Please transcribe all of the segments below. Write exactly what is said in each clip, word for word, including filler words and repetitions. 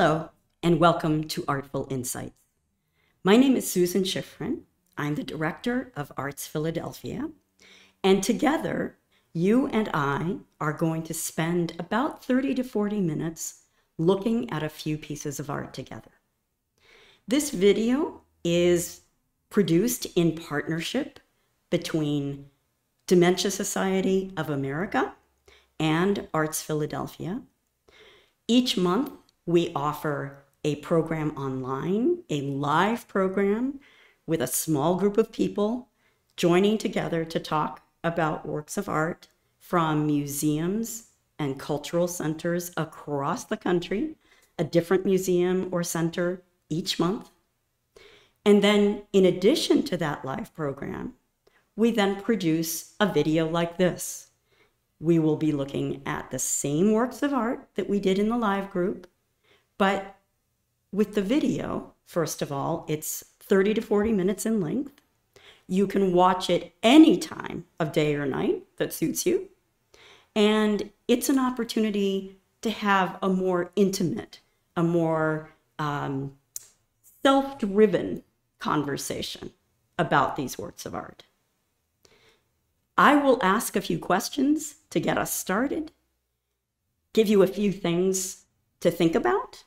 Hello, and welcome to Artful Insights. My name is Susan Shifrin. I'm the director of ARTZ Philadelphia, and together, you and I are going to spend about thirty to forty minutes looking at a few pieces of art together. This video is produced in partnership between Dementia Society of America and ARTZ Philadelphia. Each month, we offer a program online, a live program with a small group of people joining together to talk about works of art from museums and cultural centers across the country, a different museum or center each month. And then in addition to that live program, we then produce a video like this. We will be looking at the same works of art that we did in the live group, but with the video, first of all, it's thirty to forty minutes in length. You can watch it any time of day or night that suits you. And it's an opportunity to have a more intimate, a more um, self-driven conversation about these works of art. I will ask a few questions to get us started, give you a few things to think about.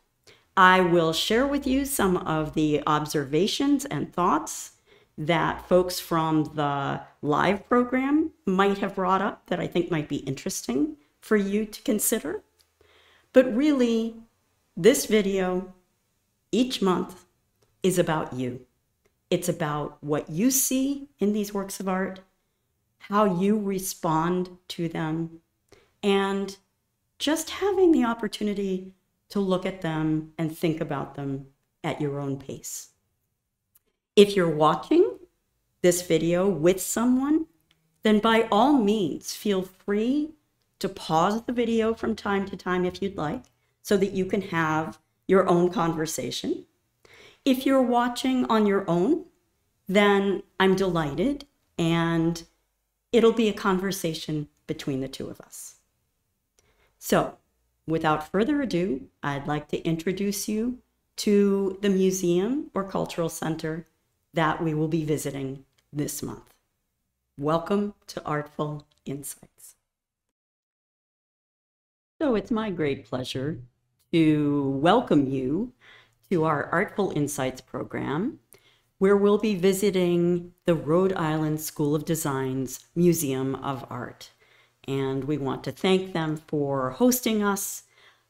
I will share with you some of the observations and thoughts that folks from the live program might have brought up that I think might be interesting for you to consider. But really, this video each month is about you. It's about what you see in these works of art, how you respond to them, and just having the opportunity to look at them and think about them at your own pace. If you're watching this video with someone, then by all means, feel free to pause the video from time to time if you'd like, so that you can have your own conversation. If you're watching on your own, then I'm delighted, and it'll be a conversation between the two of us. So, without further ado, I'd like to introduce you to the museum or cultural center that we will be visiting this month. Welcome to Artful Insights. So it's my great pleasure to welcome you to our Artful Insights program, where we'll be visiting the Rhode Island School of Design's Museum of Art. And we want to thank them for hosting us.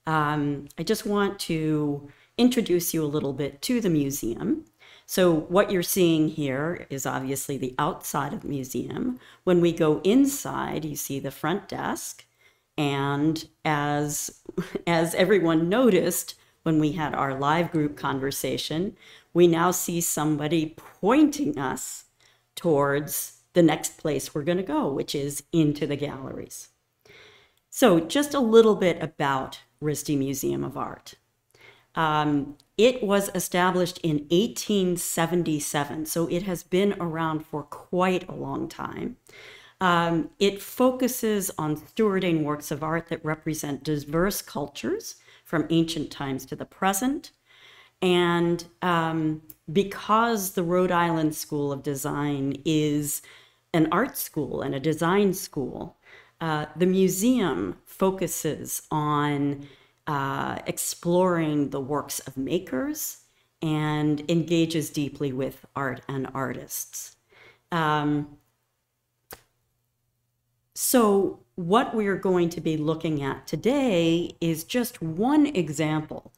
Um, I just want to introduce you a little bit to the museum. So what you're seeing here is obviously the outside of the museum. When we go inside, you see the front desk. And as, as everyone noticed when we had our live group conversation, we now see somebody pointing us towards the next place we're going to go, which is into the galleries. So just a little bit about R I S D Museum of Art. Um, it was established in eighteen seventy-seven, so it has been around for quite a long time. Um, it focuses on stewarding works of art that represent diverse cultures from ancient times to the present. And um, because the Rhode Island School of Design is an art school and a design school, uh, the museum focuses on uh, exploring the works of makers and engages deeply with art and artists. Um, so what we're going to be looking at today is just one example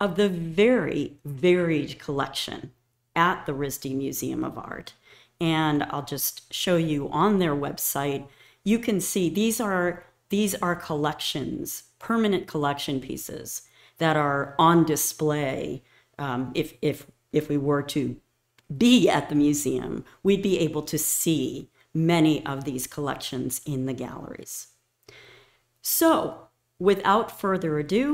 of the very varied collection at the R I S D Museum of Art. And I'll just show you on their website, you can see these are, these are collections, permanent collection pieces that are on display. Um, if, if, if we were to be at the museum, we'd be able to see many of these collections in the galleries. So without further ado,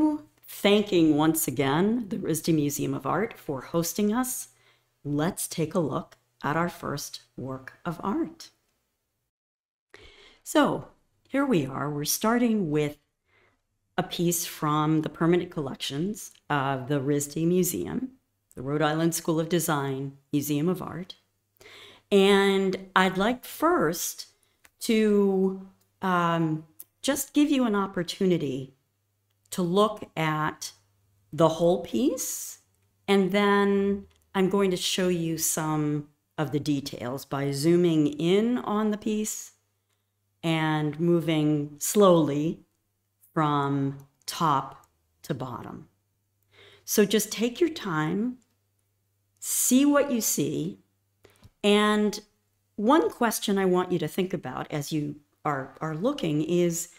thanking once again the R I S D Museum of Art for hosting us, let's take a look at our first work of art. So here we are. We're starting with a piece from the permanent collections of the R I S D Museum, the Rhode Island School of Design Museum of Art. And I'd like first to um, just give you an opportunity to look at the whole piece, and then I'm going to show you some of the details by zooming in on the piece and moving slowly from top to bottom. So just take your time, see what you see. And one question I want you to think about as you are, are looking is,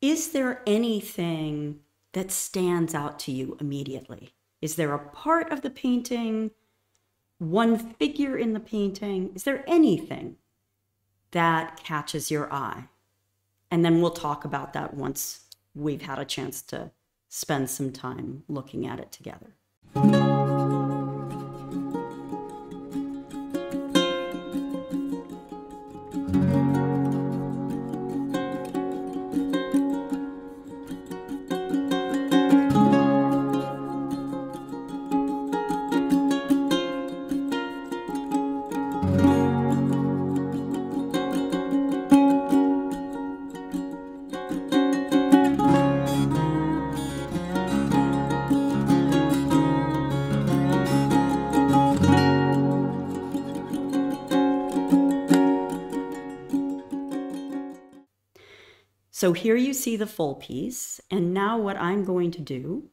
is there anything that stands out to you immediately? Is there a part of the painting, one figure in the painting? Is there anything that catches your eye? And then we'll talk about that once we've had a chance to spend some time looking at it together. So here you see the full piece, and now what I'm going to do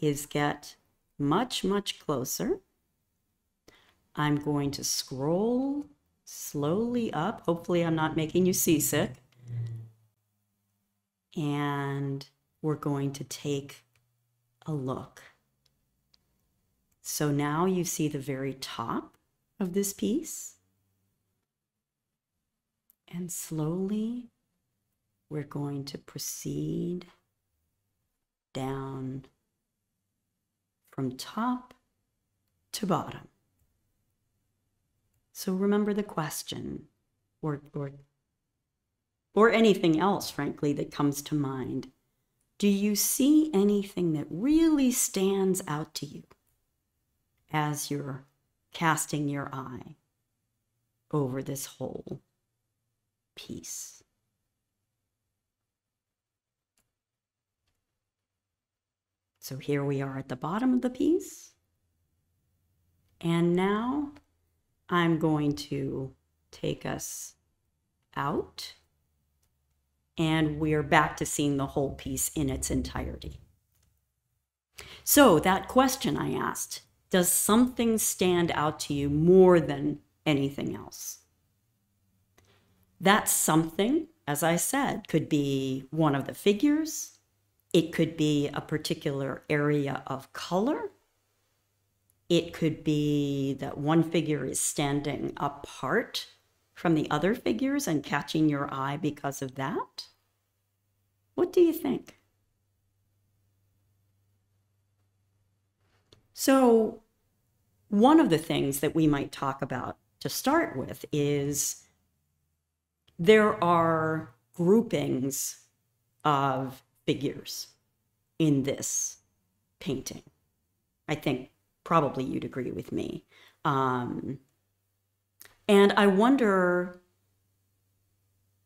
is get much, much closer. I'm going to scroll slowly up. Hopefully I'm not making you seasick. And we're going to take a look. So now you see the very top of this piece. And slowly, we're going to proceed down from top to bottom. So remember the question, or, or, or anything else, frankly, that comes to mind. Do you see anything that really stands out to you as you're casting your eye over this whole piece? So here we are at the bottom of the piece. And now I'm going to take us out, and we're back to seeing the whole piece in its entirety. So that question I asked, does something stand out to you more than anything else? That something, as I said, could be one of the figures. It could be a particular area of color. It could be that one figure is standing apart from the other figures and catching your eye because of that. What do you think? So one of the things that we might talk about to start with is there are groupings of figures in this painting. I think probably you'd agree with me. Um, and I wonder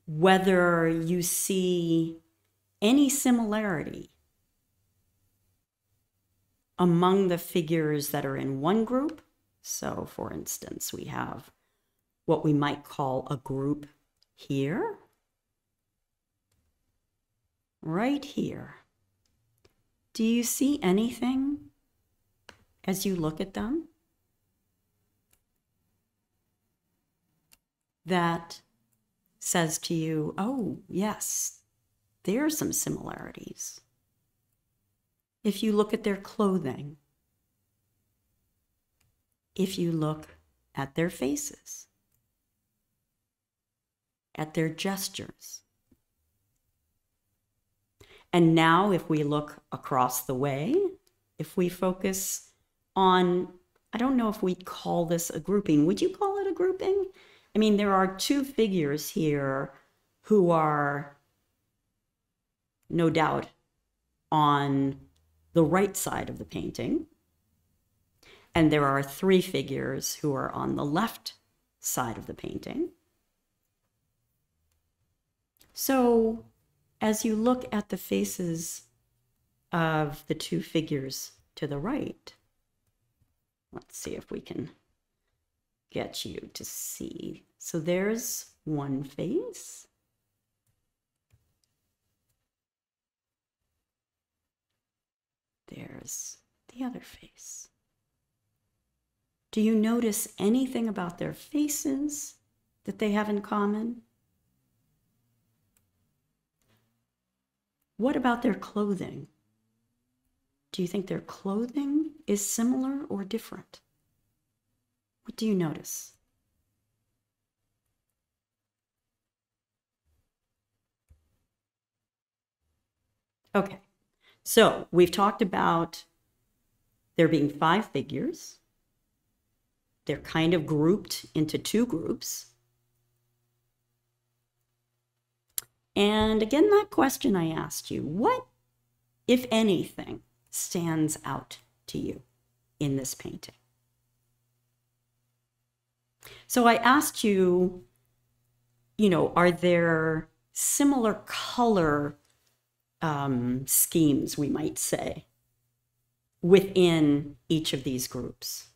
whether you see any similarity among the figures that are in one group. So for instance, we have what we might call a group here, right here. Do you see anything as you look at them that says to you, oh, yes, there are some similarities? If you look at their clothing, if you look at their faces, at their gestures. And now if we look across the way, if we focus on, I don't know if we call this a grouping. Would you call it a grouping? I mean, there are two figures here who are no doubt on the right side of the painting, and there are three figures who are on the left side of the painting. So as you look at the faces of the two figures to the right, let's see if we can get you to see. So there's one face. There's the other face. Do you notice anything about their faces that they have in common? What about their clothing? Do you think their clothing is similar or different? What do you notice? Okay, so we've talked about there being five figures. They're kind of grouped into two groups. And again, that question I asked you, what, if anything, stands out to you in this painting? So I asked you, you know, are there similar color um, schemes, we might say, within each of these groups?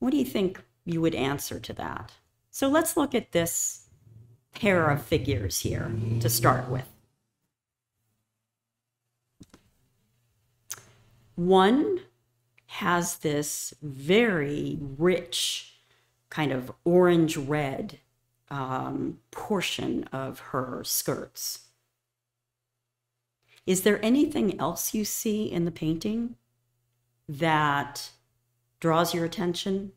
What do you think you would answer to that? So let's look at this pair of figures here to start with. One has this very rich kind of orange-red um, portion of her skirts. Is there anything else you see in the painting that draws your attention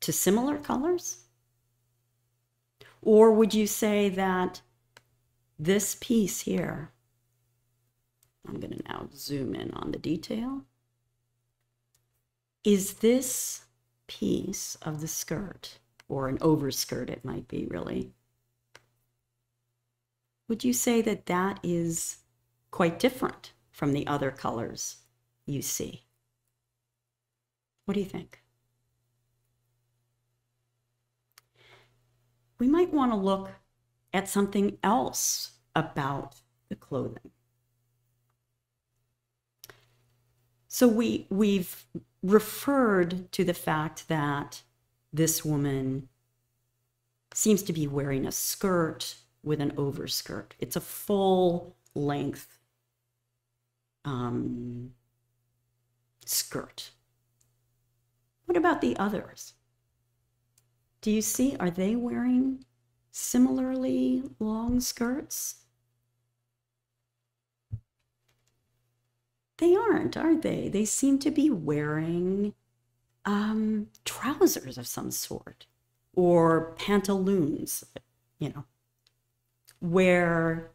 to similar colors? Or would you say that this piece here, I'm going to now zoom in on the detail, is this piece of the skirt, or an overskirt it might be really, would you say that that is quite different from the other colors you see? What do you think? We might want to look at something else about the clothing. So we, we've referred to the fact that this woman seems to be wearing a skirt with an overskirt. It's a full length um, skirt. What about the others? Do you see, are they wearing similarly long skirts? They aren't, are they? They seem to be wearing um, trousers of some sort, or pantaloons, you know, where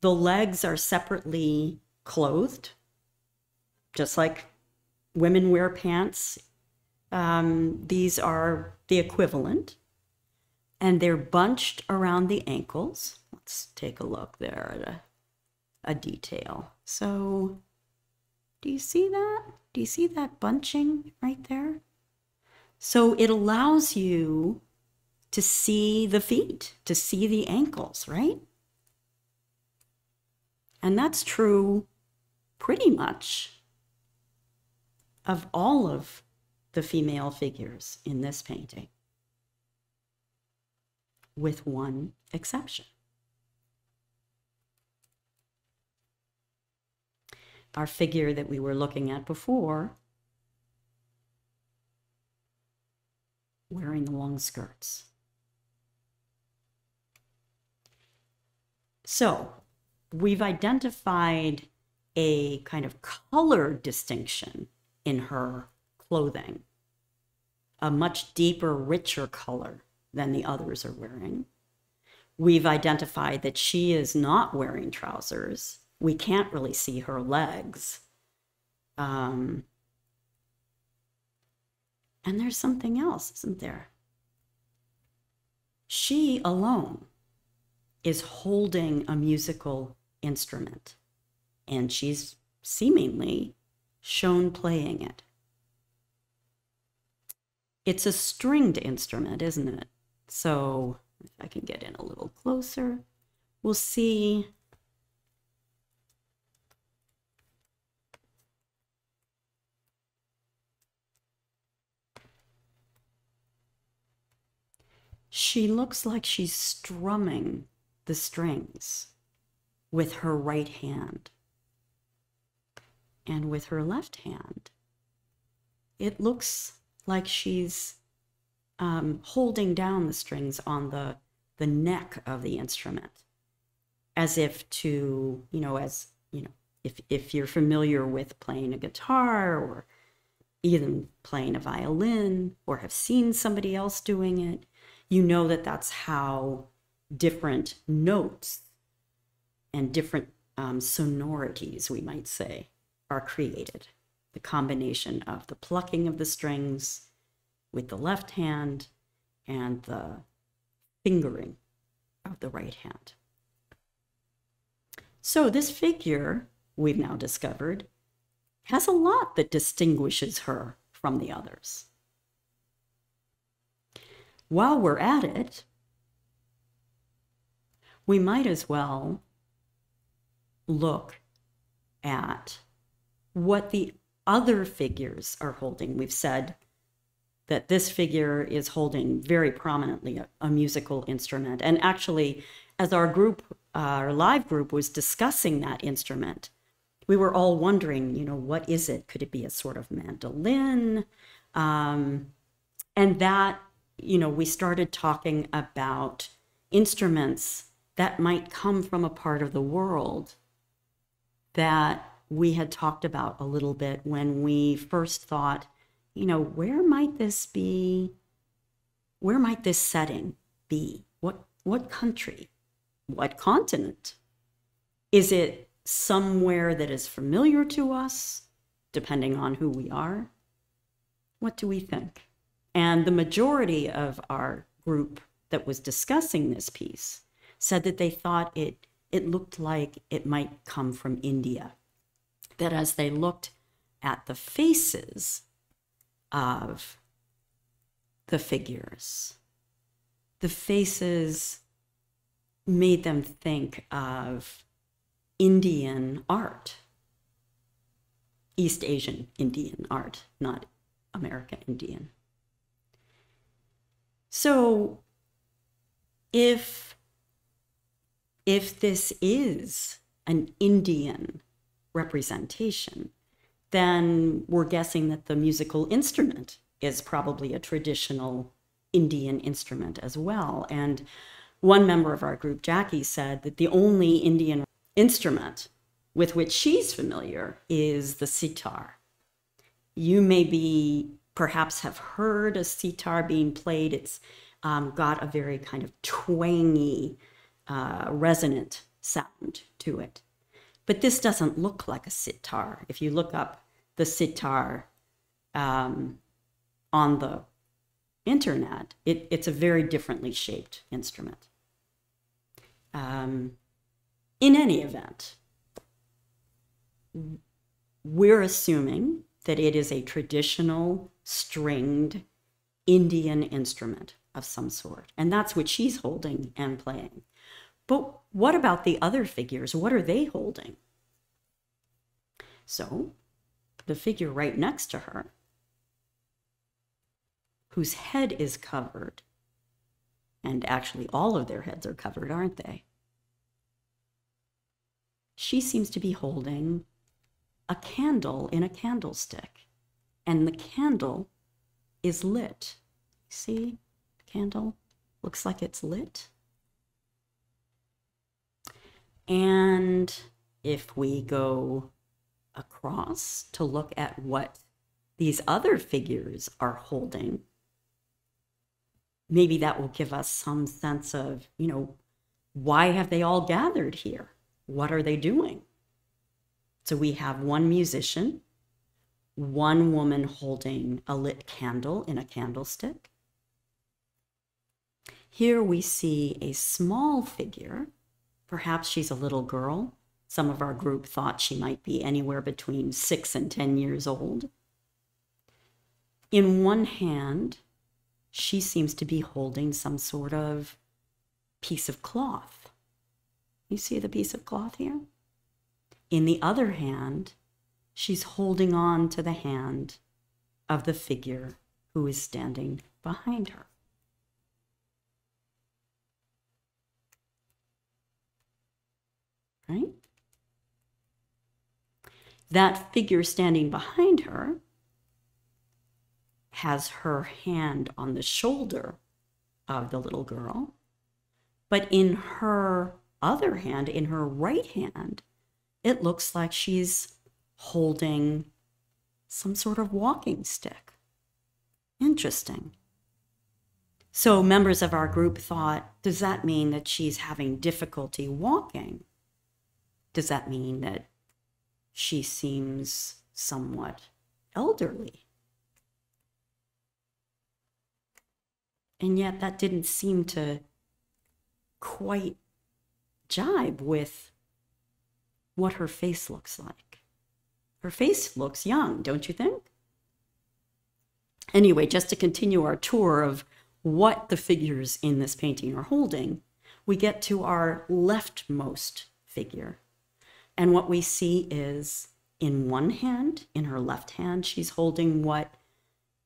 the legs are separately clothed, just like women wear pants. Um, these are the equivalent, and they're bunched around the ankles. Let's take a look there at a, a detail. So do you see that? Do you see that bunching right there? So it allows you to see the feet, to see the ankles, right? And that's true pretty much of all of the female figures in this painting, with one exception. Our figure that we were looking at before, wearing the long skirts. So we've identified a kind of color distinction in her clothing, a much deeper, richer color than the others are wearing. We've identified that she is not wearing trousers. We can't really see her legs. Um, and there's something else, isn't there? She alone is holding a musical instrument. and she's seemingly shown playing it. It's a stringed instrument, isn't it? So if I can get in a little closer, we'll see. She looks like she's strumming the strings with her right hand. And with her left hand, it looks like she's um, holding down the strings on the, the neck of the instrument, as if to, you know, as, you know, if, if you're familiar with playing a guitar or even playing a violin or have seen somebody else doing it, you know that that's how different notes and different um, sonorities, we might say, are created. The combination of the plucking of the strings with the left hand and the fingering of the right hand. So this figure, we've now discovered, has a lot that distinguishes her from the others. While we're at it, we might as well look at what the other figures are holding. We've said that this figure is holding very prominently a, a musical instrument. And actually, as our group, uh, our live group was discussing that instrument, we were all wondering, you know, what is it? Could it be a sort of mandolin? Um, and that, you know, we started talking about instruments that might come from a part of the world that we had talked about a little bit when we first thought, you know, where might this be? Where might this setting be? What, what country? What continent? Is it somewhere that is familiar to us, depending on who we are? What do we think? And the majority of our group that was discussing this piece said that they thought it, it looked like it might come from India. That as they looked at the faces of the figures, the faces made them think of Indian art, East Asian Indian art, not American Indian. So if, if this is an Indian representation, then we're guessing that the musical instrument is probably a traditional Indian instrument as well. And one member of our group, Jackie, said that the only Indian instrument with which she's familiar is the sitar. You may be, perhaps have heard a sitar being played. It's um, got a very kind of twangy, uh, resonant sound to it. But this doesn't look like a sitar. If you look up the sitar um, on the internet, it, it's a very differently shaped instrument. Um, in any event, we're assuming that it is a traditional stringed Indian instrument of some sort. And that's what she's holding and playing. But what about the other figures? What are they holding? So the figure right next to her, whose head is covered, and actually all of their heads are covered, aren't they? She seems to be holding a candle in a candlestick, and the candle is lit. See, the candle looks like it's lit. And if we go across to look at what these other figures are holding, maybe that will give us some sense of, you know, why have they all gathered here? What are they doing? So we have one musician, one woman holding a lit candle in a candlestick. Here we see a small figure. Perhaps she's a little girl Some of our group thought she might be anywhere between six and ten years old. In one hand, she seems to be holding some sort of piece of cloth. You see the piece of cloth here? In the other hand, she's holding on to the hand of the figure who is standing behind her. Right? That figure standing behind her has her hand on the shoulder of the little girl, but in her other hand, in her right hand, it looks like she's holding some sort of walking stick. Interesting. So members of our group thought, does that mean that she's having difficulty walking? Does that mean that she seems somewhat elderly? And yet that didn't seem to quite jibe with what her face looks like. Her face looks young, don't you think? Anyway, just to continue our tour of what the figures in this painting are holding, we get to our leftmost figure. And what we see is, in one hand, in her left hand, she's holding what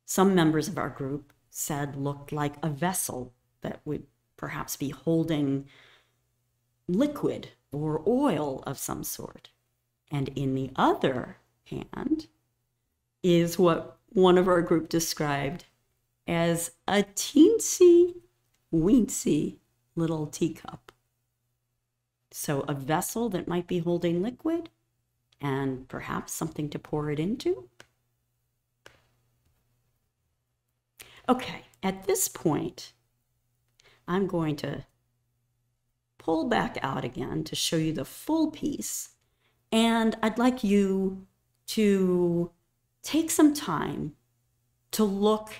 some members of our group said looked like a vessel that would perhaps be holding liquid or oil of some sort. And in the other hand is what one of our group described as a teensy weensy little teacup. So a vessel that might be holding liquid and perhaps something to pour it into. Okay, at this point, I'm going to pull back out again to show you the full piece. And I'd like you to take some time to look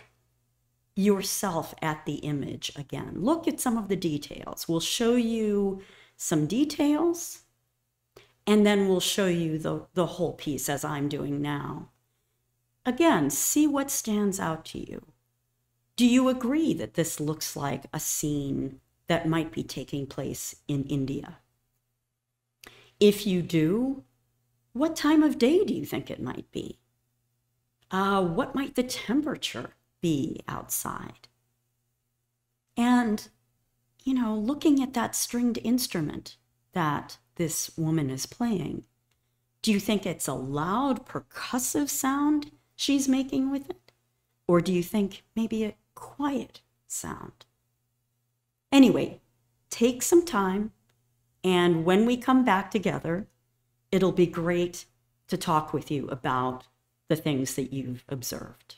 yourself at the image again. Look at some of the details. We'll show you some details, and then we'll show you the, the whole piece as I'm doing now. Again, see what stands out to you. Do you agree that this looks like a scene that might be taking place in India? If you do, what time of day do you think it might be? Uh, what might the temperature be outside? And you know, looking at that stringed instrument that this woman is playing, do you think it's a loud percussive sound she's making with it? Or do you think maybe a quiet sound? Anyway, take some time, and when we come back together, it'll be great to talk with you about the things that you've observed.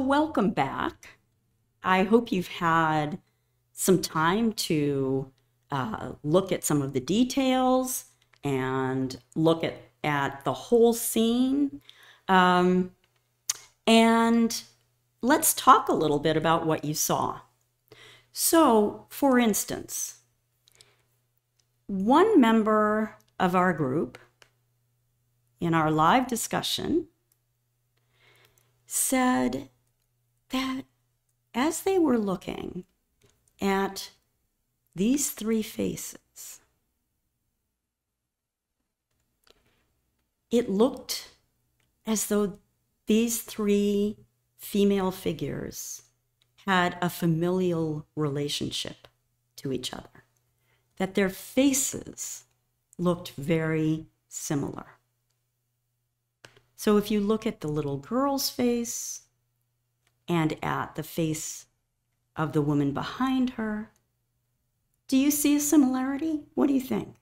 Welcome back. I hope you've had some time to uh, look at some of the details and look at, at the whole scene. Um, and let's talk a little bit about what you saw. So, for instance, one member of our group in our live discussion said that as they were looking at these three faces, it looked as though these three female figures had a familial relationship to each other, that their faces looked very similar. So if you look at the little girl's face and at the face of the woman behind her, do you see a similarity? What do you think?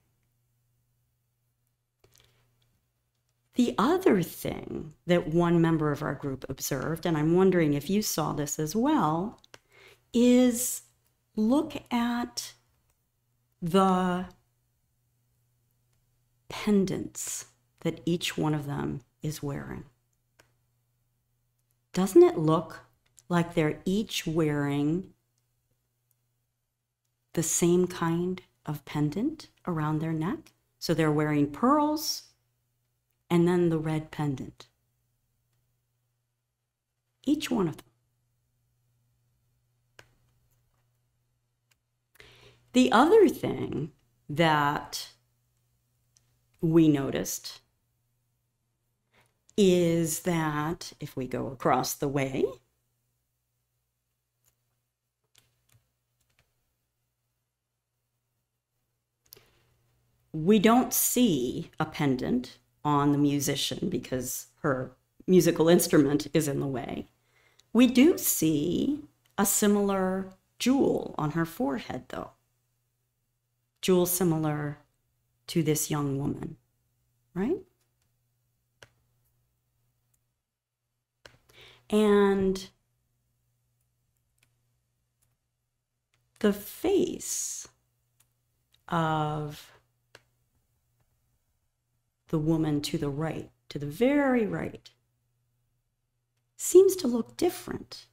The other thing that one member of our group observed, and I'm wondering if you saw this as well, is look at the pendants that each one of them is wearing. Doesn't it look like they're each wearing the same kind of pendant around their neck? So they're wearing pearls, and then the red pendant. Each one of them. The other thing that we noticed is that if we go across the way, we don't see a pendant on the musician because her musical instrument is in the way. We do see a similar jewel on her forehead, though. Jewel similar to this young woman, right? And the face of the woman to the right, to the very right, seems to look different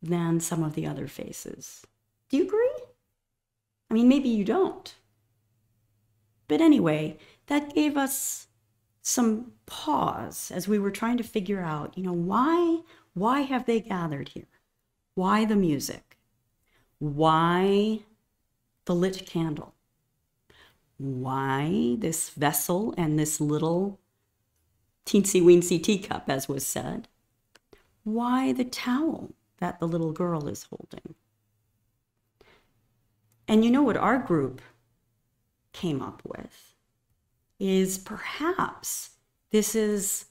than some of the other faces. Do you agree? I mean, maybe you don't. But anyway, that gave us some pause as we were trying to figure out, you know, why, why have they gathered here? Why the music? Why the lit candle? Why this vessel and this little teensy-weensy teacup, as was said? Why the towel that the little girl is holding? And you know what our group came up with is perhaps this is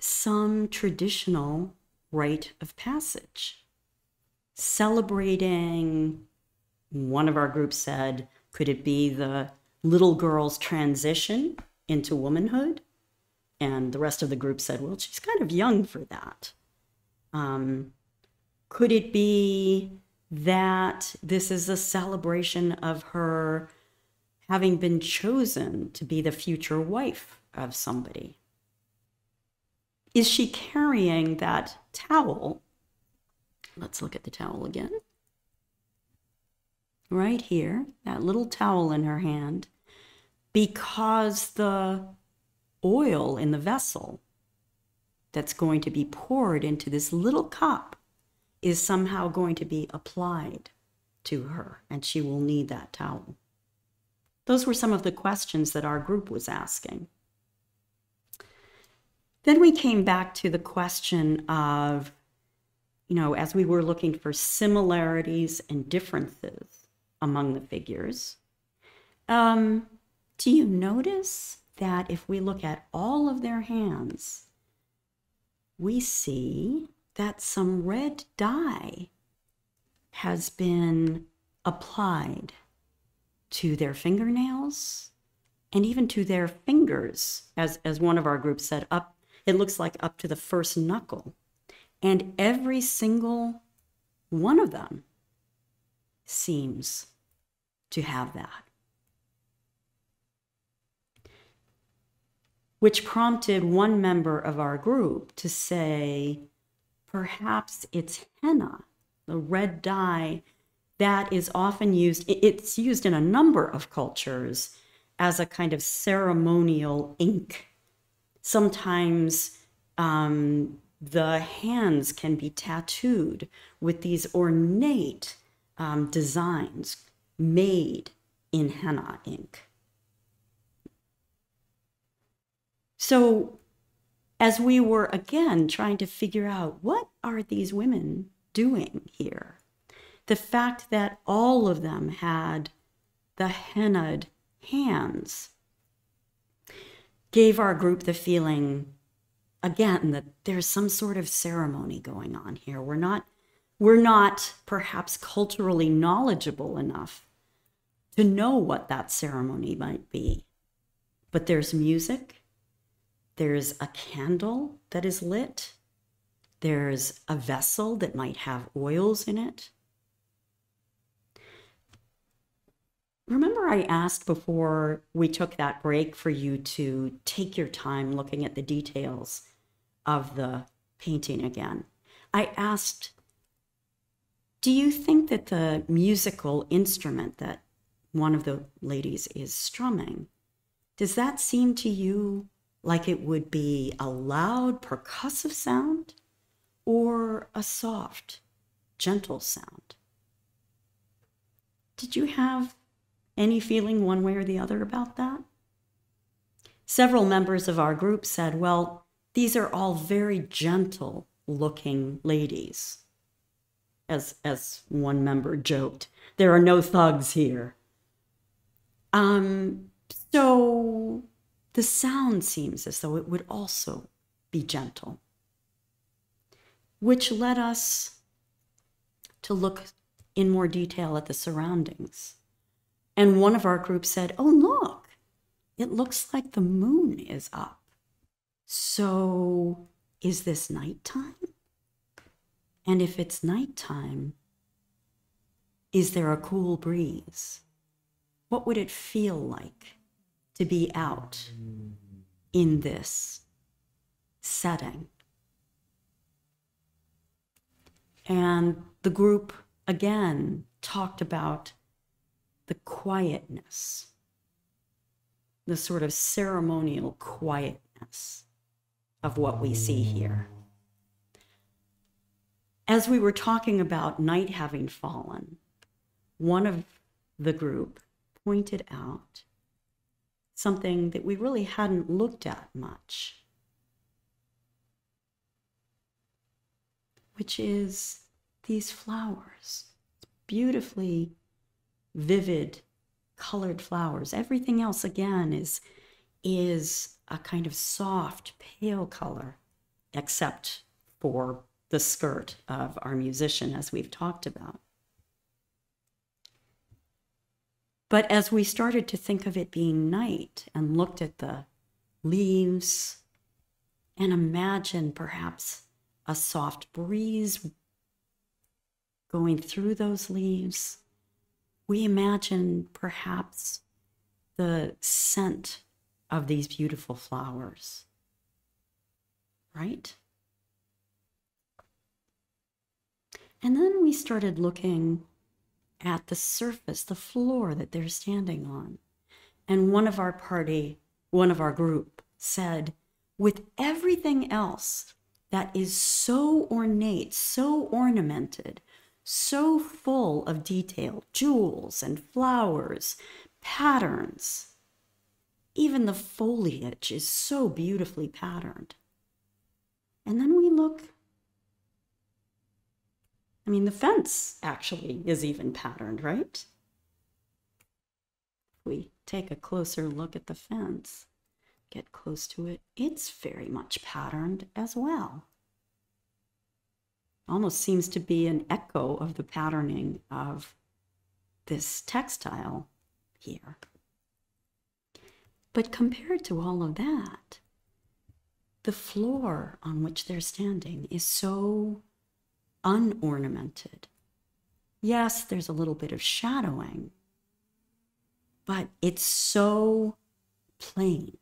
some traditional rite of passage, celebrating, one of our groups said, could it be the little girl's transition into womanhood? And the rest of the group said, well, she's kind of young for that. Um, could it be that this is a celebration of her having been chosen to be the future wife of somebody? Is she carrying that towel? Let's look at the towel again. Right here, that little towel in her hand, because the oil in the vessel that's going to be poured into this little cup is somehow going to be applied to her, and she will need that towel. Those were some of the questions that our group was asking. Then we came back to the question of, you know, as we were looking for similarities and differences among the figures, um, do you notice that if we look at all of their hands, we see that some red dye has been applied to their fingernails and even to their fingers, as, as one of our groups said, up, it looks like up to the first knuckle. And every single one of them seems to have that. Which prompted one member of our group to say, perhaps it's henna, the red dye that is often used, it's used in a number of cultures as a kind of ceremonial ink. Sometimes um, the hands can be tattooed with these ornate um, designs made in henna ink. So as we were again trying to figure out what are these women doing here, the fact that all of them had the hennaed hands gave our group the feeling, again, that there's some sort of ceremony going on here. We're not, we're not perhaps culturally knowledgeable enough to know what that ceremony might be. But there's music, there's a candle that is lit, there's a vessel that might have oils in it. Remember I asked before we took that break for you to take your time looking at the details of the painting again. I asked, do you think that the musical instrument that one of the ladies is strumming, does that seem to you like it would be a loud percussive sound or a soft, gentle sound? Did you have any feeling one way or the other about that? Several members of our group said, well, these are all very gentle looking ladies. As, as one member joked, there are no thugs here. Um, so the sound seems as though it would also be gentle, which led us to look in more detail at the surroundings. And one of our group said, oh, look, it looks like the moon is up. So is this nighttime? And if it's nighttime, is there a cool breeze? What would it feel like to be out in this setting? And the group, again, talked about the quietness, the sort of ceremonial quietness of what we see here. As we were talking about night having fallen, one of the group pointed out something that we really hadn't looked at much, which is these flowers, beautifully vivid colored flowers. Everything else, again, is, is a kind of soft, pale color, except for the skirt of our musician, as we've talked about. But as we started to think of it being night and looked at the leaves and imagined perhaps a soft breeze going through those leaves, we imagine perhaps the scent of these beautiful flowers, right? And then we started looking at the surface, the floor that they're standing on. And one of our party, one of our group said, with everything else that is so ornate, so ornamented, so full of detail, jewels and flowers, patterns. Even the foliage is so beautifully patterned. And then we look, I mean, the fence actually is even patterned, right? We take a closer look at the fence, get close to it. It's very much patterned as well. Almost seems to be an echo of the patterning of this textile here. But compared to all of that, the floor on which they're standing is so unornamented. Yes, there's a little bit of shadowing, but it's so plain.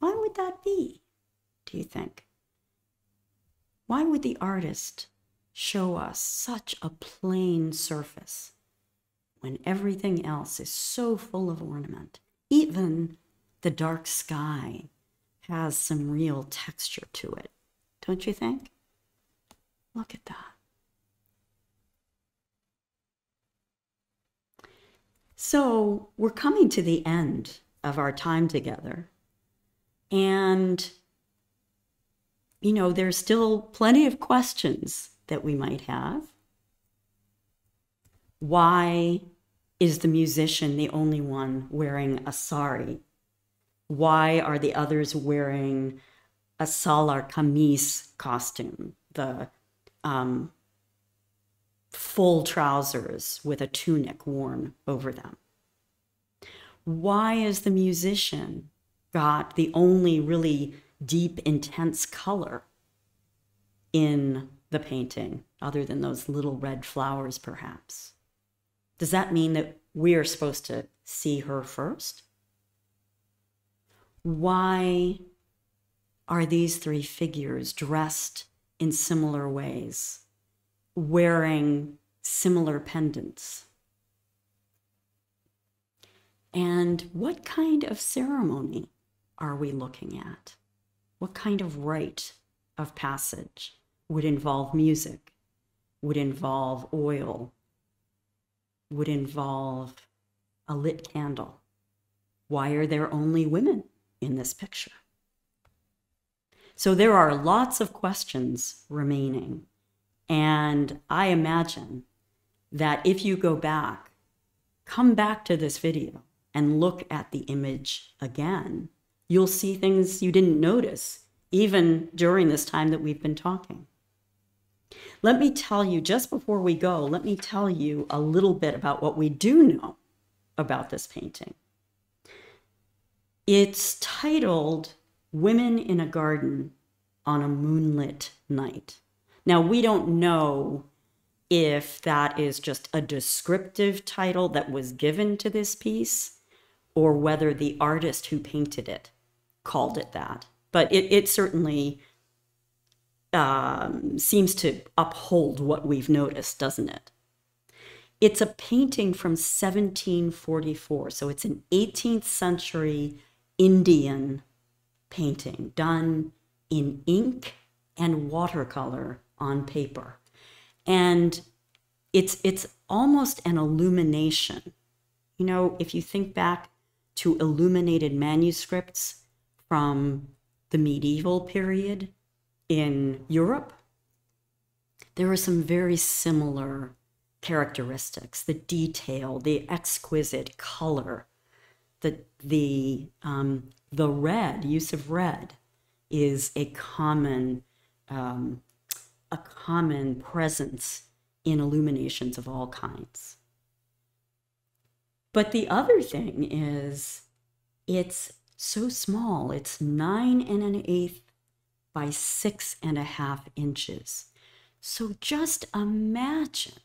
Why would that be, do you think? Why would the artist show us such a plain surface when everything else is so full of ornament? Even the dark sky has some real texture to it, don't you think? Look at that. So we're coming to the end of our time together, and you know, there's still plenty of questions that we might have. Why is the musician the only one wearing a sari? why are the others wearing a salar kameez costume, the um, full trousers with a tunic worn over them? Why is the musician got the only really deep, intense color in the painting, other than those little red flowers, perhaps? Does that mean that we are supposed to see her first? Why are these three figures dressed in similar ways, wearing similar pendants? And what kind of ceremony are we looking at? What kind of rite of passage would involve music, would involve oil, would involve a lit candle? Why are there only women in this picture? So there are lots of questions remaining. And I imagine that if you go back, come back to this video and look at the image again, you'll see things you didn't notice, even during this time that we've been talking. Let me tell you, just before we go, let me tell you a little bit about what we do know about this painting. It's titled Women in a Garden on a Moonlit Night. Now, we don't know if that is just a descriptive title that was given to this piece, or whether the artist who painted it called it that. But it, it certainly um, seems to uphold what we've noticed, doesn't it? It's a painting from seventeen forty-four, so it's an eighteenth century Indian painting done in ink and watercolor on paper. And it's, it's almost an illumination. You know, if you think back to illuminated manuscripts from the medieval period in Europe, there are some very similar characteristics: the detail, the exquisite color, the, the, um, the red, use of red is a common um, a common presence in illuminations of all kinds. But the other thing is, it's so small. It's nine and an eighth by six and a half inches. So just imagine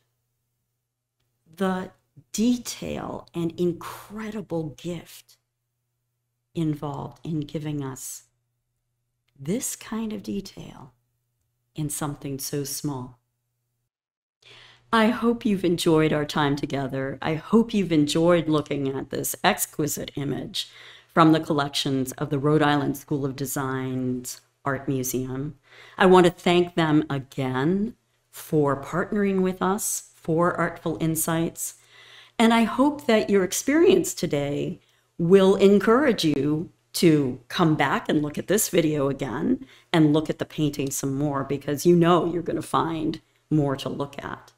the detail and incredible gift involved in giving us this kind of detail in something so small. I hope you've enjoyed our time together. I hope you've enjoyed looking at this exquisite image from the collections of the Rhode Island School of Design's Art Museum. I want to thank them again for partnering with us for Artful Insights. And I hope that your experience today will encourage you to come back and look at this video again and look at the painting some more, because you know you're going to find more to look at.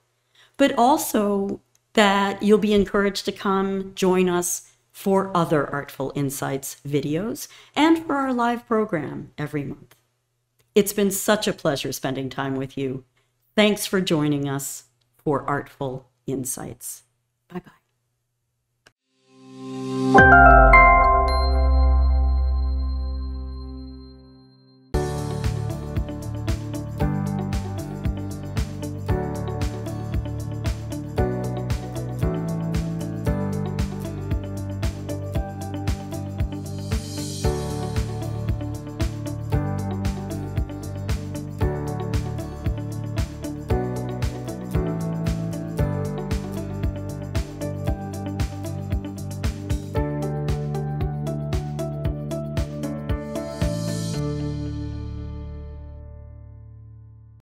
But also that you'll be encouraged to come join us for other Artful Insights videos and for our live program every month. It's been such a pleasure spending time with you. Thanks for joining us for Artful Insights. Bye-bye.